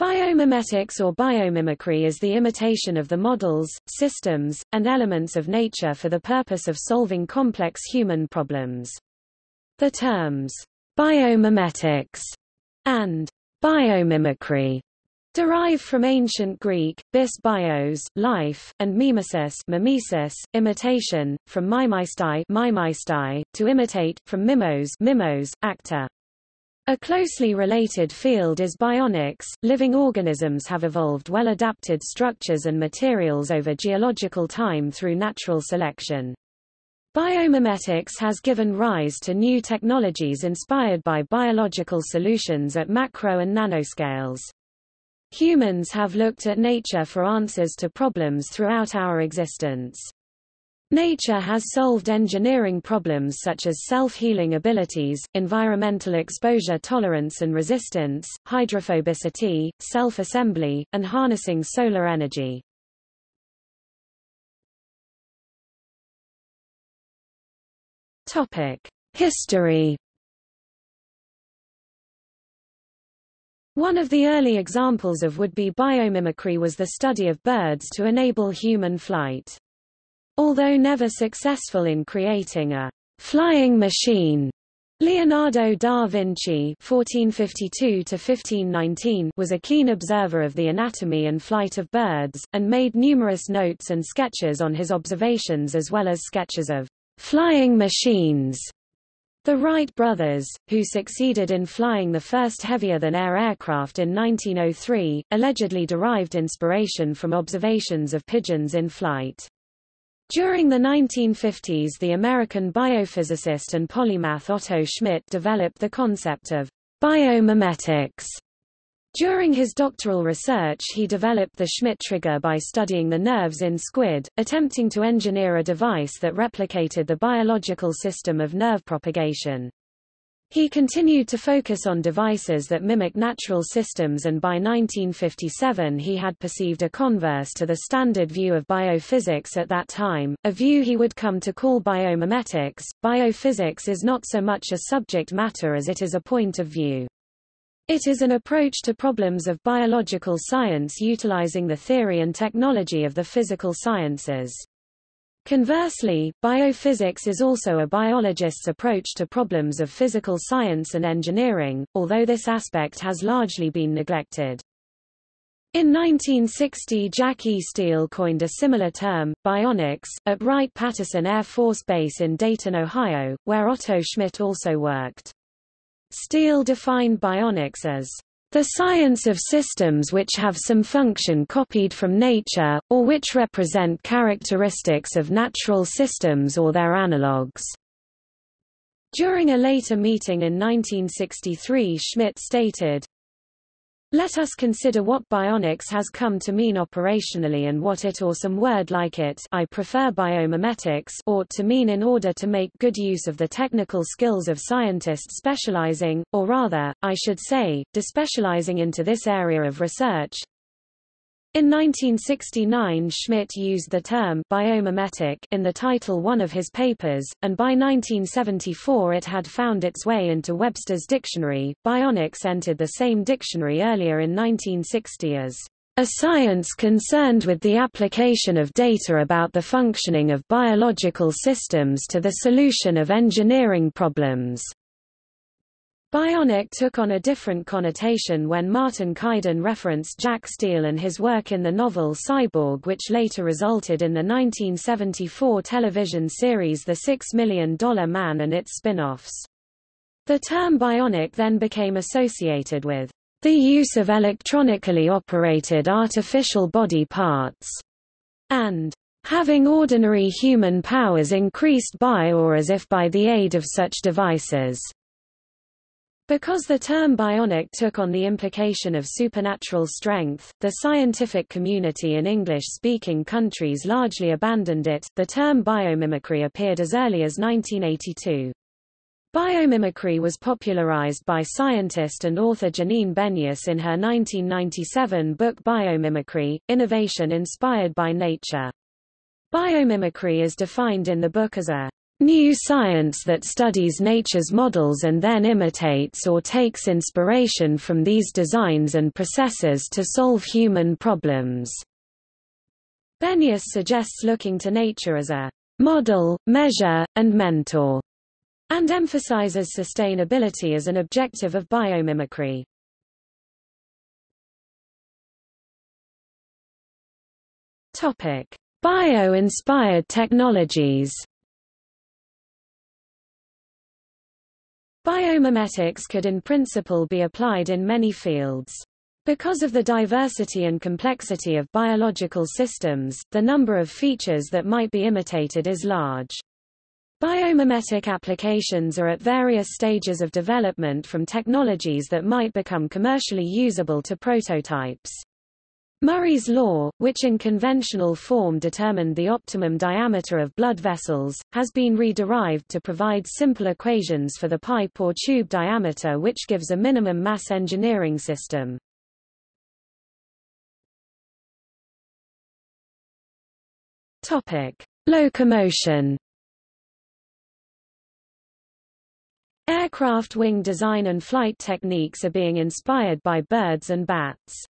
Biomimetics or biomimicry is the imitation of the models, systems, and elements of nature for the purpose of solving complex human problems. The terms biomimetics and biomimicry derive from Ancient Greek, bis bios, life, and mīmēsis, imitation, from mīmeisthai, to imitate, from mimos, actor. A closely related field is bionics. Living organisms have evolved well-adapted structures and materials over geological time through natural selection. Biomimetics has given rise to new technologies inspired by biological solutions at macro and nanoscales. Humans have looked at nature for answers to problems throughout our existence. Nature has solved engineering problems such as self-healing abilities, environmental exposure tolerance and resistance, hydrophobicity, self-assembly, and harnessing solar energy. History. One of the early examples of would-be biomimicry was the study of birds to enable human flight. Although never successful in creating a flying machine, Leonardo da Vinci (1452–1519) was a keen observer of the anatomy and flight of birds, and made numerous notes and sketches on his observations as well as sketches of flying machines. The Wright brothers, who succeeded in flying the first heavier-than-air aircraft in 1903, allegedly derived inspiration from observations of pigeons in flight. During the 1950s, the American biophysicist and polymath Otto Schmitt developed the concept of biomimetics. During his doctoral research, he developed the Schmitt trigger by studying the nerves in squid, attempting to engineer a device that replicated the biological system of nerve propagation. He continued to focus on devices that mimic natural systems, and by 1957 he had perceived a converse to the standard view of biophysics at that time, a view he would come to call biomimetics. Biophysics is not so much a subject matter as it is a point of view. It is an approach to problems of biological science utilizing the theory and technology of the physical sciences. Conversely, biophysics is also a biologist's approach to problems of physical science and engineering, although this aspect has largely been neglected. In 1960, Jack E. Steele coined a similar term, bionics, at Wright-Patterson Air Force Base in Dayton, Ohio, where Otto Schmitt also worked. Steele defined bionics as the science of systems which have some function copied from nature, or which represent characteristics of natural systems or their analogues. During a later meeting in 1963, Schmitt stated, "Let us consider what bionics has come to mean operationally and what it or some word like it I prefer biomimetics ought to mean in order to make good use of the technical skills of scientists specializing, or rather, I should say, despecializing into this area of research." In 1969, Schmitt used the term biomimetic in the title one of his papers, and by 1974 it had found its way into Webster's dictionary. Bionics entered the same dictionary earlier in 1960 as a science concerned with the application of data about the functioning of biological systems to the solution of engineering problems. Bionic took on a different connotation when Martin Caidin referenced Jack Steele and his work in the novel Cyborg, which later resulted in the 1974 television series The $6 Million Man and its spin-offs. The term bionic then became associated with the use of electronically operated artificial body parts, and having ordinary human powers increased by or as if by the aid of such devices. Because the term bionic took on the implication of supernatural strength, the scientific community in English-speaking countries largely abandoned it. The term biomimicry appeared as early as 1982. Biomimicry was popularized by scientist and author Janine Benyus in her 1997 book Biomimicry: Innovation Inspired by Nature. Biomimicry is defined in the book as a New science that studies nature's models and then imitates or takes inspiration from these designs and processes to solve human problems. Benyus suggests looking to nature as a model, measure, and mentor, and emphasizes sustainability as an objective of biomimicry. Bio-inspired technologies. Biomimetics could in principle be applied in many fields. Because of the diversity and complexity of biological systems, the number of features that might be imitated is large. Biomimetic applications are at various stages of development, from technologies that might become commercially usable to prototypes. Murray's law, which in conventional form determined the optimum diameter of blood vessels, has been re-derived to provide simple equations for the pipe or tube diameter, which gives a minimum mass engineering system. Topic: Locomotion. Aircraft wing design and flight techniques are being inspired by birds and bats.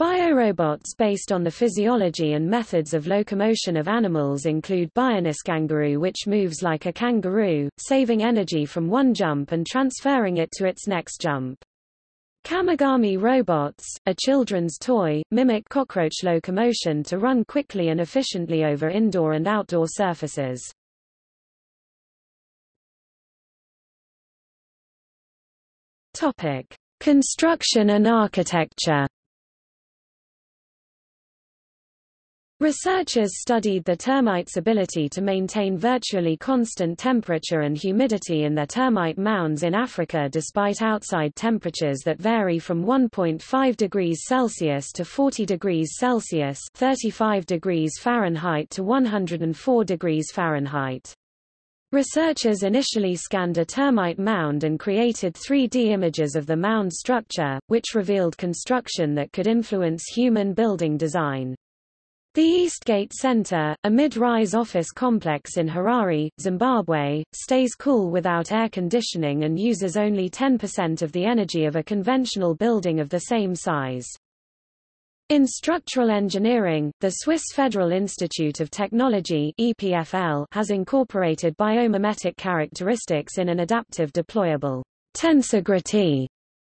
Biorobots based on the physiology and methods of locomotion of animals include Bionis kangaroo, which moves like a kangaroo, saving energy from one jump and transferring it to its next jump. Kamigami robots, a children's toy, mimic cockroach locomotion to run quickly and efficiently over indoor and outdoor surfaces. Topic: Construction and architecture. Researchers studied the termites' ability to maintain virtually constant temperature and humidity in their termite mounds in Africa despite outside temperatures that vary from 1.5 degrees Celsius to 40 degrees Celsius, 35 degrees Fahrenheit to 104 degrees Fahrenheit. Researchers initially scanned a termite mound and created 3D images of the mound structure, which revealed construction that could influence human building design. The Eastgate Centre, a mid-rise office complex in Harare, Zimbabwe, stays cool without air conditioning and uses only 10% of the energy of a conventional building of the same size. In structural engineering, the Swiss Federal Institute of Technology (EPFL) has incorporated biomimetic characteristics in an adaptive deployable tensegrity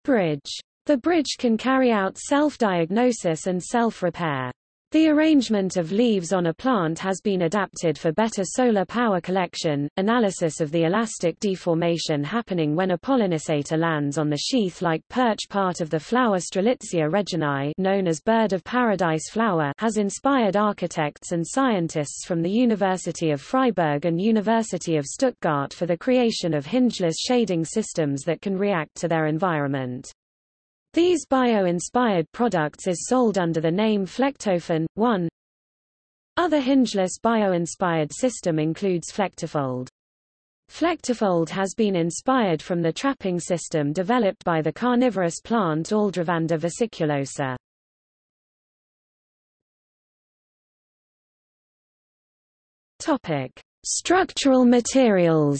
bridge. The bridge can carry out self-diagnosis and self-repair. The arrangement of leaves on a plant has been adapted for better solar power collection. Analysis of the elastic deformation happening when a pollinator lands on the sheath-like perch part of the flower Strelitzia reginae, known as bird of paradise flower, has inspired architects and scientists from the University of Freiburg and University of Stuttgart for the creation of hingeless shading systems that can react to their environment. These bio-inspired products is sold under the name Flectofan. One other hingeless bio-inspired system includes Flectofold. Flectofold has been inspired from the trapping system developed by the carnivorous plant Aldrovanda vesiculosa. Topic: Structural materials.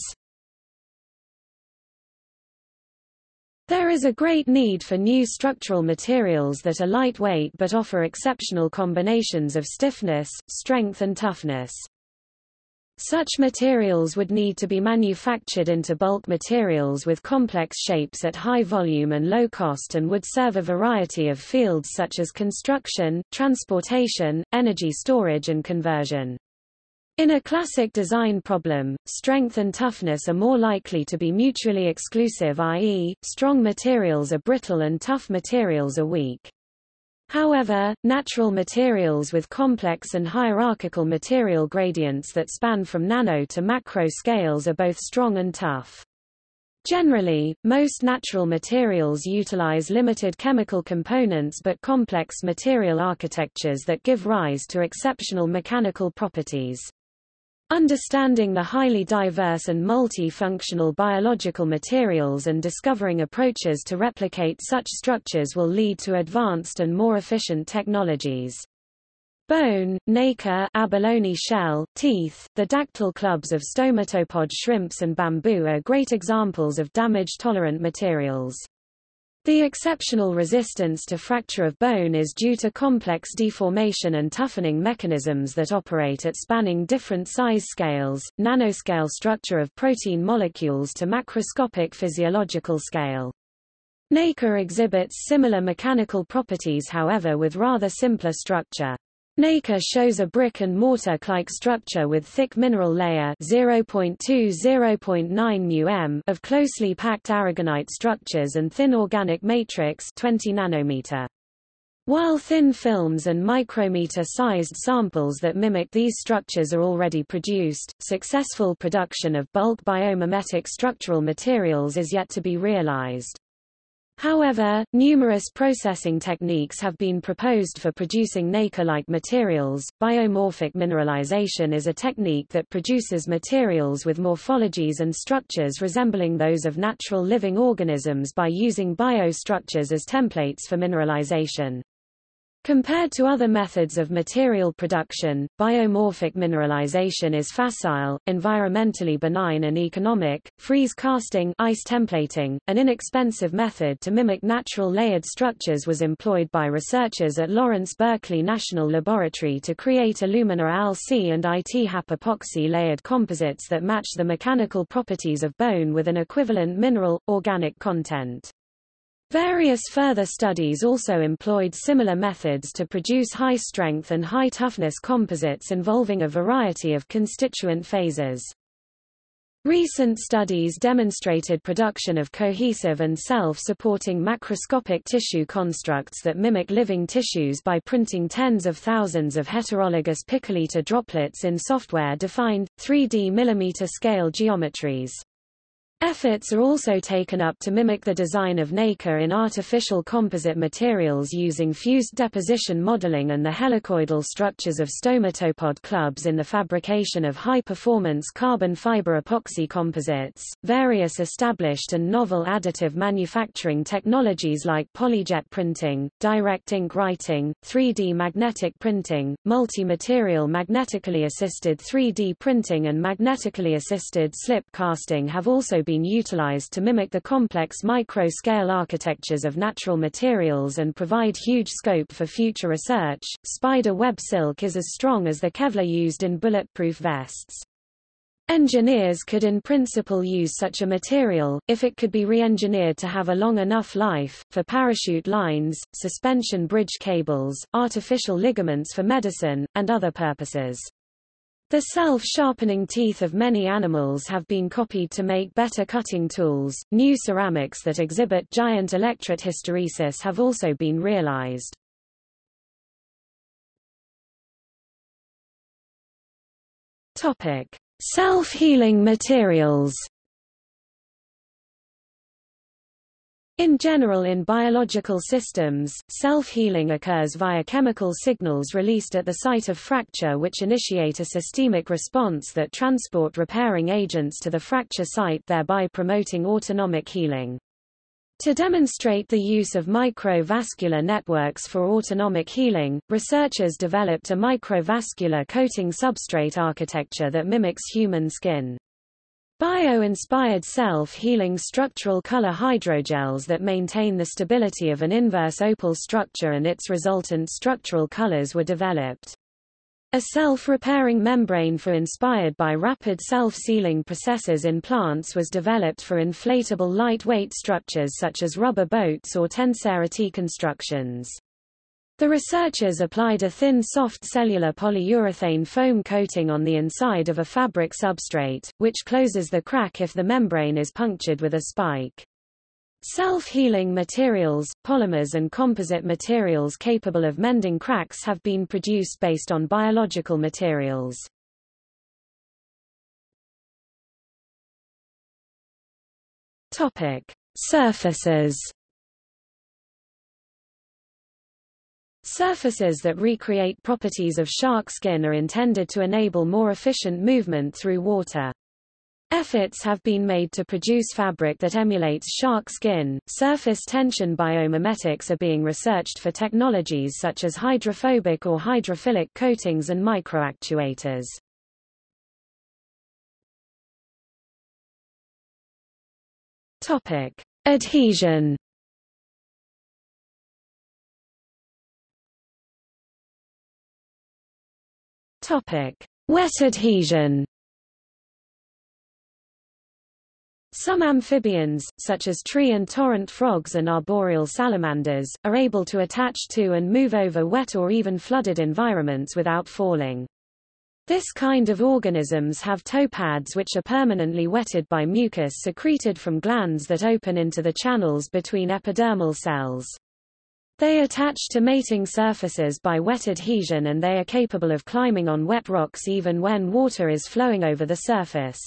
There is a great need for new structural materials that are lightweight but offer exceptional combinations of stiffness, strength and toughness. Such materials would need to be manufactured into bulk materials with complex shapes at high volume and low cost, and would serve a variety of fields such as construction, transportation, energy storage and conversion. In a classic design problem, strength and toughness are more likely to be mutually exclusive, i.e., strong materials are brittle and tough materials are weak. However, natural materials with complex and hierarchical material gradients that span from nano to macro scales are both strong and tough. Generally, most natural materials utilize limited chemical components but complex material architectures that give rise to exceptional mechanical properties. Understanding the highly diverse and multifunctional biological materials and discovering approaches to replicate such structures will lead to advanced and more efficient technologies. Bone, nacre, abalone shell, teeth. The dactyl clubs of stomatopod shrimps and bamboo are great examples of damage-tolerant materials. The exceptional resistance to fracture of bone is due to complex deformation and toughening mechanisms that operate at spanning different size scales, nanoscale structure of protein molecules to macroscopic physiological scale. Nacre exhibits similar mechanical properties, however, with rather simpler structure. Nacre shows a brick and mortar-like structure with thick mineral layer 0.2–0.9 μm of closely packed aragonite structures and thin organic matrix 20 nanometer. While thin films and micrometer-sized samples that mimic these structures are already produced, successful production of bulk biomimetic structural materials is yet to be realized. However, numerous processing techniques have been proposed for producing nacre-like materials. Biomorphic mineralization is a technique that produces materials with morphologies and structures resembling those of natural living organisms by using biostructures as templates for mineralization. Compared to other methods of material production, biomorphic mineralization is facile, environmentally benign and economic. Freeze casting, ice templating, an inexpensive method to mimic natural layered structures, was employed by researchers at Lawrence Berkeley National Laboratory to create alumina Al-C and It hapapoxy layered composites that match the mechanical properties of bone with an equivalent mineral, organic content. Various further studies also employed similar methods to produce high-strength and high-toughness composites involving a variety of constituent phases. Recent studies demonstrated production of cohesive and self-supporting macroscopic tissue constructs that mimic living tissues by printing tens of thousands of heterologous picoliter droplets in software-defined, 3D millimeter-scale geometries. Efforts are also taken up to mimic the design of nacre in artificial composite materials using fused deposition modeling and the helicoidal structures of stomatopod clubs in the fabrication of high-performance carbon fiber epoxy composites. Various established and novel additive manufacturing technologies like polyjet printing, direct ink writing, 3D magnetic printing, multi-material magnetically assisted 3D printing and magnetically assisted slip casting have also been utilized to mimic the complex micro-scale architectures of natural materials and provide huge scope for future research. Spider web silk is as strong as the Kevlar used in bulletproof vests. Engineers could in principle use such a material, if it could be re-engineered to have a long enough life, for parachute lines, suspension bridge cables, artificial ligaments for medicine, and other purposes. The self-sharpening teeth of many animals have been copied to make better cutting tools. New ceramics that exhibit giant electret hysteresis have also been realized. Topic: Self-healing materials. In general, in biological systems, self-healing occurs via chemical signals released at the site of fracture which initiate a systemic response that transport repairing agents to the fracture site, thereby promoting autonomic healing. To demonstrate the use of microvascular networks for autonomic healing, researchers developed a microvascular coating substrate architecture that mimics human skin. Bio-inspired self-healing structural color hydrogels that maintain the stability of an inverse opal structure and its resultant structural colors were developed. A self-repairing membrane for inspired by rapid self-sealing processes in plants was developed for inflatable lightweight structures such as rubber boats or tensarity constructions. The researchers applied a thin soft cellular polyurethane foam coating on the inside of a fabric substrate, which closes the crack if the membrane is punctured with a spike. Self-healing materials, polymers and composite materials capable of mending cracks have been produced based on biological materials. Topic: Surfaces. Surfaces that recreate properties of shark skin are intended to enable more efficient movement through water. Efforts have been made to produce fabric that emulates shark skin. Surface tension biomimetics are being researched for technologies such as hydrophobic or hydrophilic coatings and microactuators. Topic: Adhesion. Topic: Wet adhesion. Some amphibians, such as tree and torrent frogs and arboreal salamanders, are able to attach to and move over wet or even flooded environments without falling. This kind of organisms have toepads which are permanently wetted by mucus secreted from glands that open into the channels between epidermal cells. They attach to mating surfaces by wet adhesion, and they are capable of climbing on wet rocks even when water is flowing over the surface.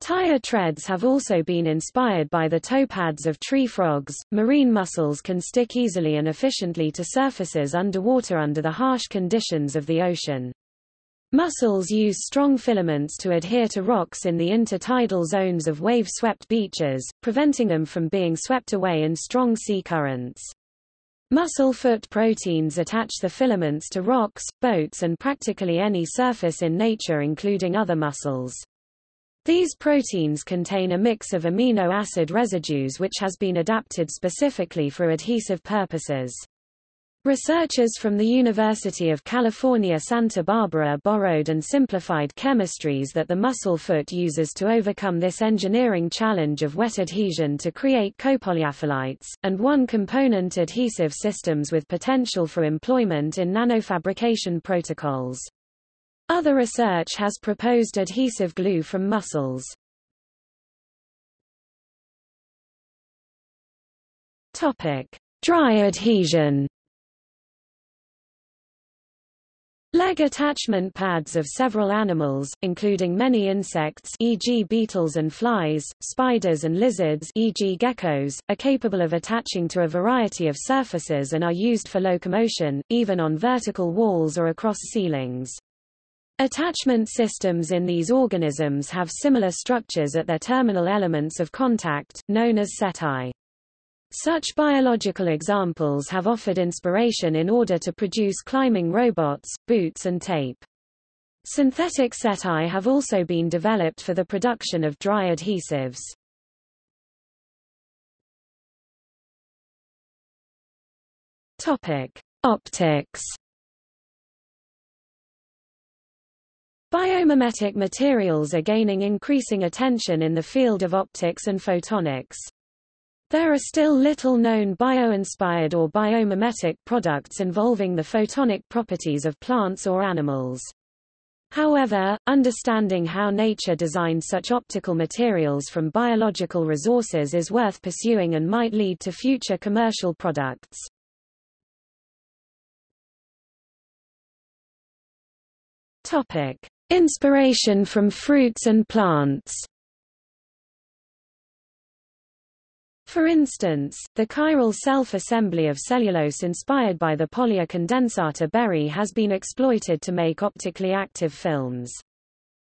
Tire treads have also been inspired by the toepads of tree frogs. Marine mussels can stick easily and efficiently to surfaces underwater under the harsh conditions of the ocean. Mussels use strong filaments to adhere to rocks in the intertidal zones of wave-swept beaches, preventing them from being swept away in strong sea currents. Mussel foot proteins attach the filaments to rocks, boats, and practically any surface in nature, including other mussels. These proteins contain a mix of amino acid residues which has been adapted specifically for adhesive purposes. Researchers from the University of California, Santa Barbara borrowed and simplified chemistries that the mussel foot uses to overcome this engineering challenge of wet adhesion to create copolyaphylites, and one-component adhesive systems with potential for employment in nanofabrication protocols. Other research has proposed adhesive glue from mussels. Topic: Dry adhesion. Leg attachment pads of several animals, including many insects, e.g. beetles and flies, spiders and lizards, e.g. geckos, are capable of attaching to a variety of surfaces and are used for locomotion, even on vertical walls or across ceilings. Attachment systems in these organisms have similar structures at their terminal elements of contact, known as setae. Such biological examples have offered inspiration in order to produce climbing robots, boots, and tape. Synthetic setae have also been developed for the production of dry adhesives. Topic: Optics. Biomimetic materials are gaining increasing attention in the field of optics and photonics. There are still little known bio-inspired or biomimetic products involving the photonic properties of plants or animals. However, understanding how nature designed such optical materials from biological resources is worth pursuing and might lead to future commercial products. Topic: Inspiration from fruits and plants. For instance, the chiral self-assembly of cellulose inspired by the Pollia condensata berry has been exploited to make optically active films.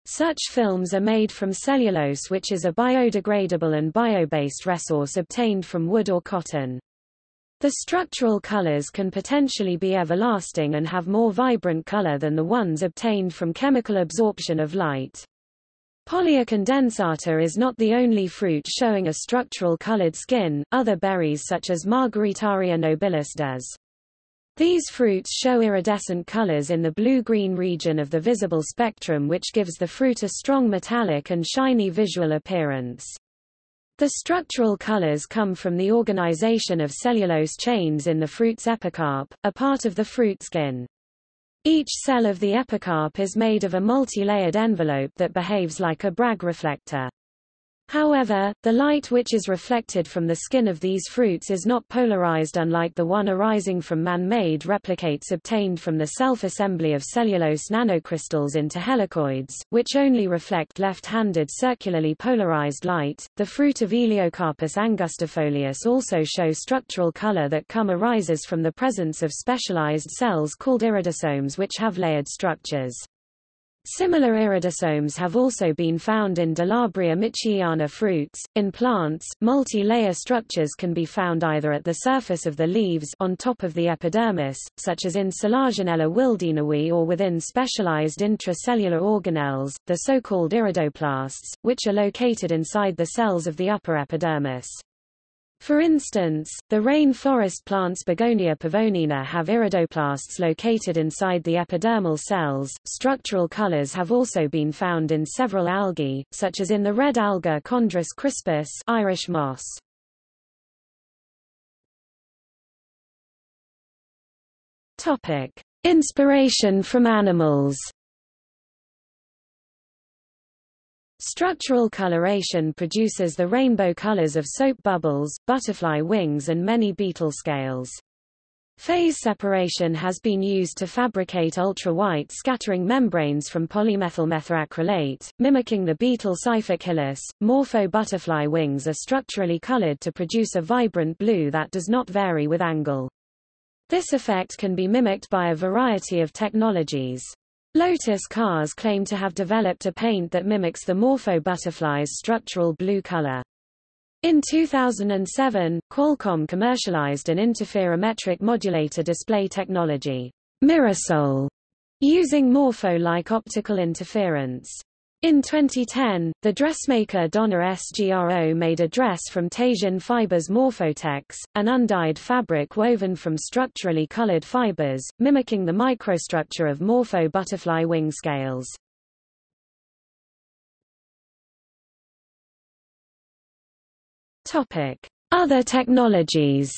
Such films are made from cellulose, which is a biodegradable and bio-based resource obtained from wood or cotton. The structural colors can potentially be everlasting and have more vibrant color than the ones obtained from chemical absorption of light. Pollia condensata is not the only fruit showing a structural colored skin, other berries such as Margaritaria nobilis does. These fruits show iridescent colors in the blue-green region of the visible spectrum, which gives the fruit a strong metallic and shiny visual appearance. The structural colors come from the organization of cellulose chains in the fruit's epicarp, a part of the fruit skin. Each cell of the epicarp is made of a multi-layered envelope that behaves like a Bragg reflector. However, the light which is reflected from the skin of these fruits is not polarized, unlike the one arising from man-made replicates obtained from the self-assembly of cellulose nanocrystals into helicoids, which only reflect left-handed circularly polarized light. The fruit of Eliocarpus angustifolius also show structural color that arises from the presence of specialized cells called iridosomes, which have layered structures. Similar iridosomes have also been found in Delabria michiana fruits. In plants, multi-layer structures can be found either at the surface of the leaves on top of the epidermis, such as in Selaginella wildenii, or within specialized intracellular organelles, the so-called iridoplasts, which are located inside the cells of the upper epidermis. For instance, the rain forest plants Begonia pavonina have iridoplasts located inside the epidermal cells. Structural colors have also been found in several algae, such as in the red alga Chondrus crispus, Irish moss. Topic: Inspiration from animals. Structural coloration produces the rainbow colors of soap bubbles, butterfly wings and many beetle scales. Phase separation has been used to fabricate ultra-white scattering membranes from polymethylmethacrylate, mimicking the beetle Cyphochilus. Morpho butterfly wings are structurally colored to produce a vibrant blue that does not vary with angle. This effect can be mimicked by a variety of technologies. Lotus cars claim to have developed a paint that mimics the Morpho butterfly's structural blue color. In 2007, Qualcomm commercialized an interferometric modulator display technology, Mirasol, using Morpho-like optical interference. In 2010, the dressmaker Donna Sgro made a dress from Teijin Fibers Morphotex, an undyed fabric woven from structurally colored fibers, mimicking the microstructure of Morpho butterfly wing scales. Other technologies.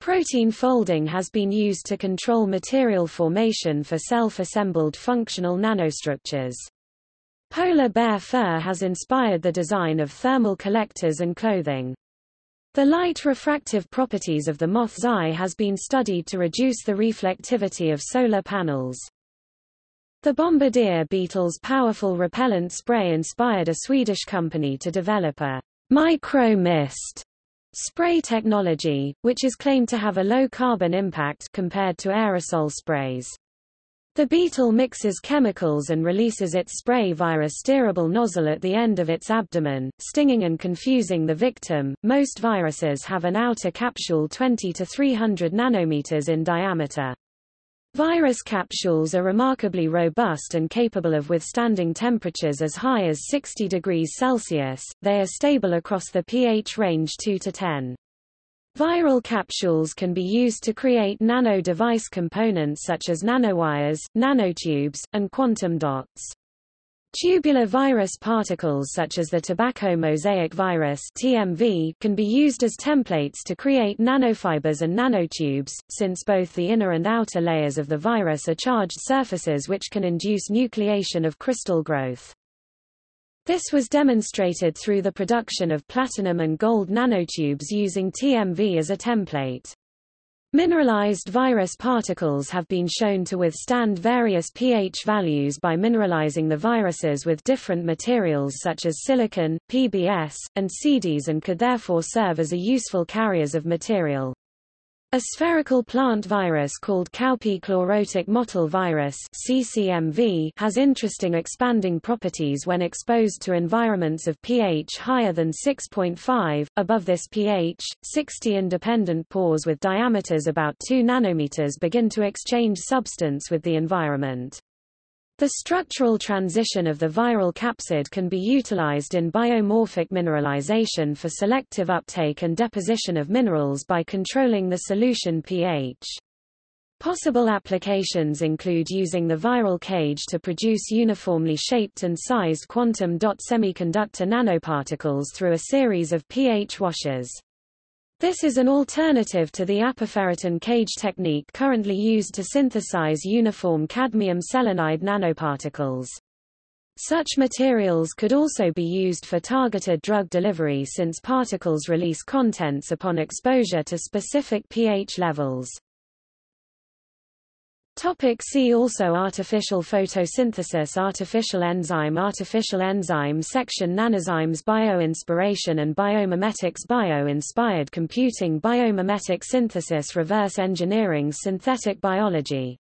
Protein folding has been used to control material formation for self-assembled functional nanostructures. Polar bear fur has inspired the design of thermal collectors and clothing. The light refractive properties of the moth's eye has been studied to reduce the reflectivity of solar panels. The bombardier beetle's powerful repellent spray inspired a Swedish company to develop a micro-mist spray technology, which is claimed to have a low carbon impact compared to aerosol sprays. The beetle mixes chemicals and releases its spray via a steerable nozzle at the end of its abdomen, stinging and confusing the victim. Most viruses have an outer capsule 20 to 300 nanometers in diameter. Virus capsules are remarkably robust and capable of withstanding temperatures as high as 60 degrees Celsius. They are stable across the pH range 2 to 10. Viral capsules can be used to create nano-device components such as nanowires, nanotubes, and quantum dots. Tubular virus particles such as the tobacco mosaic virus (TMV) can be used as templates to create nanofibers and nanotubes, since both the inner and outer layers of the virus are charged surfaces which can induce nucleation of crystal growth. This was demonstrated through the production of platinum and gold nanotubes using TMV as a template. Mineralized virus particles have been shown to withstand various pH values by mineralizing the viruses with different materials such as silicon, PBS, and CDs, and could therefore serve as a useful carriers of material. A spherical plant virus called cowpea chlorotic mottle virus (CCMV) has interesting expanding properties when exposed to environments of pH higher than 6.5. Above this pH, 60 independent pores with diameters about 2 nanometers begin to exchange substance with the environment. The structural transition of the viral capsid can be utilized in biomorphic mineralization for selective uptake and deposition of minerals by controlling the solution pH. Possible applications include using the viral cage to produce uniformly shaped and sized quantum dot semiconductor nanoparticles through a series of pH washers. This is an alternative to the apiferritin cage technique currently used to synthesize uniform cadmium selenide nanoparticles. Such materials could also be used for targeted drug delivery, since particles release contents upon exposure to specific pH levels. See also: Artificial photosynthesis, artificial enzyme section, nanozymes, bioinspiration and biomimetics, bio-inspired computing, biomimetic synthesis, reverse engineering, synthetic biology.